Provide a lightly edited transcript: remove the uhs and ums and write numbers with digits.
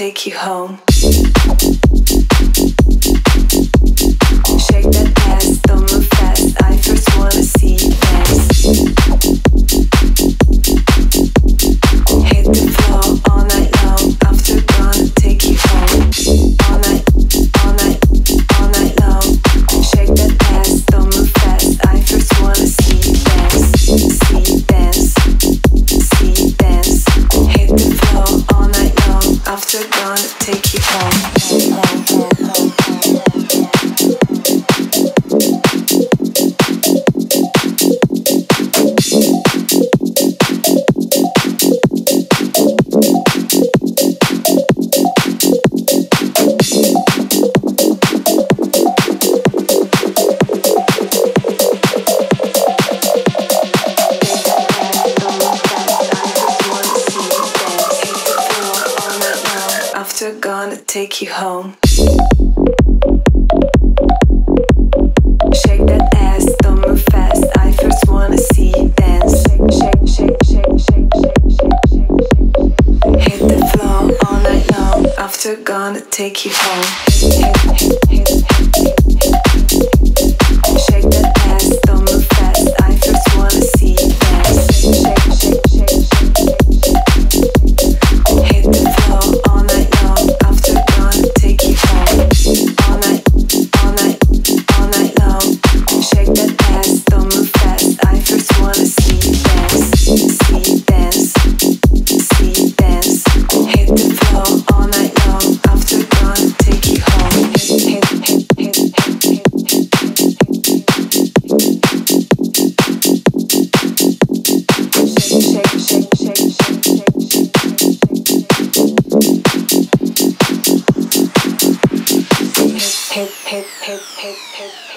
take you home. Shake that ass, don't move fast. I first wanna see you dance. Hit the floor all night long. After gonna take you home. All night, all night, all night long. Shake that ass, don't move fast. I first wanna see you dance. See you dance. See you dance. Hit the floor all night long. After gonna take you home. Gonna take you home. Shake that ass, don't move fast. I first wanna see you dance. Shake, shake, shake, shake, shake, shake, shake, shake. Hit the floor all night long. After gonna take you home. Shake that ass, don't move fast. I first wanna see you dance. Shake, shake, shake, shake, shake, shake. Hit the floor all night. Hit, hit, hit, hit, hit.